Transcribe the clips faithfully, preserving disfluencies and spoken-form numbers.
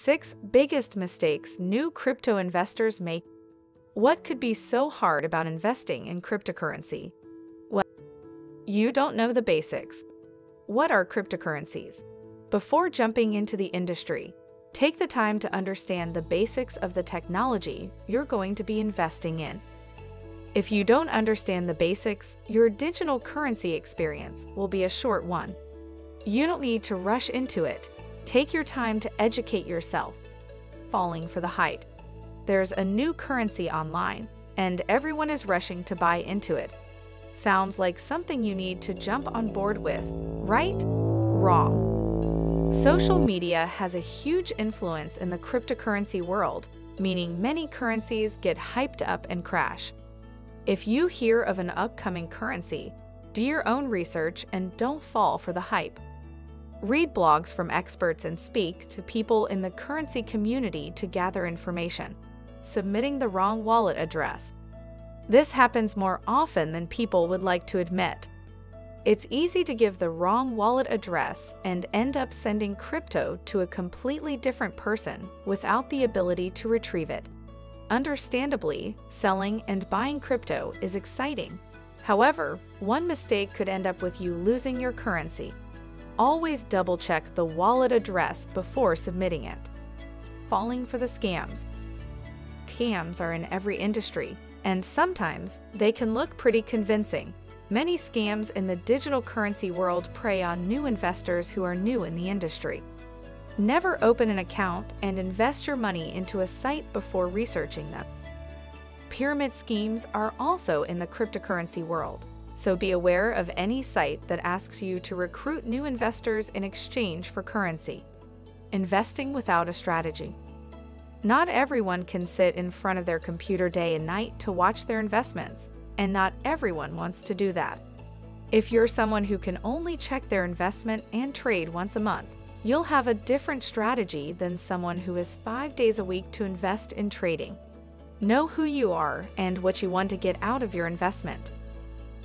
Six biggest mistakes new crypto investors make. What could be so hard about investing in cryptocurrency? Well, you don't know the basics. What are cryptocurrencies? Before jumping into the industry, take the time to understand the basics of the technology you're going to be investing in. If you don't understand the basics, your digital currency experience will be a short one. You don't need to rush into it. Take your time to educate yourself. Falling for the hype. There's a new currency online, and everyone is rushing to buy into it. Sounds like something you need to jump on board with, right? Wrong. Social media has a huge influence in the cryptocurrency world, meaning many currencies get hyped up and crash. If you hear of an upcoming currency, do your own research and don't fall for the hype. Read blogs from experts and speak to people in the currency community to gather information. Submitting the wrong wallet address. This happens more often than people would like to admit. It's easy to give the wrong wallet address and end up sending crypto to a completely different person without the ability to retrieve it. Understandably, selling and buying crypto is exciting. However, one mistake could end up with you losing your currency. Always double-check the wallet address before submitting it. Falling for the scams. Scams are in every industry, and sometimes they can look pretty convincing. Many scams in the digital currency world prey on new investors who are new in the industry. Never open an account and invest your money into a site before researching them. Pyramid schemes are also in the cryptocurrency world. So be aware of any site that asks you to recruit new investors in exchange for currency. Investing without a strategy. Not everyone can sit in front of their computer day and night to watch their investments, and not everyone wants to do that. If you're someone who can only check their investment and trade once a month, you'll have a different strategy than someone who is five days a week to invest in trading. Know who you are and what you want to get out of your investment.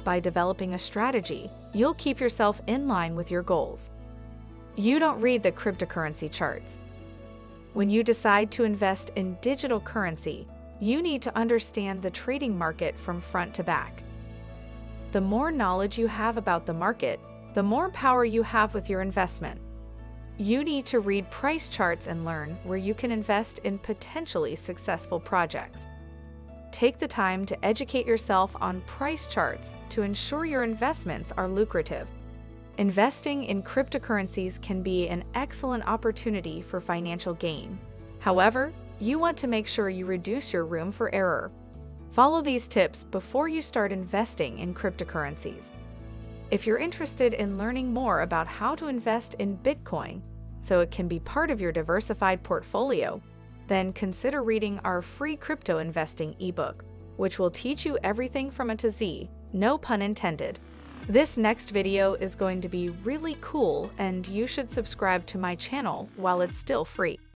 By developing a strategy, you'll keep yourself in line with your goals. You don't read the cryptocurrency charts. When you decide to invest in digital currency, you need to understand the trading market from front to back. The more knowledge you have about the market, the more power you have with your investment. You need to read price charts and learn where you can invest in potentially successful projects. Take the time to educate yourself on price charts to ensure your investments are lucrative. Investing in cryptocurrencies can be an excellent opportunity for financial gain. However, you want to make sure you reduce your room for error. Follow these tips before you start investing in cryptocurrencies. If you're interested in learning more about how to invest in Bitcoin, so it can be part of your diversified portfolio, then consider reading our free crypto investing ebook, which will teach you everything from A to Z, no pun intended. This next video is going to be really cool, and you should subscribe to my channel while it's still free.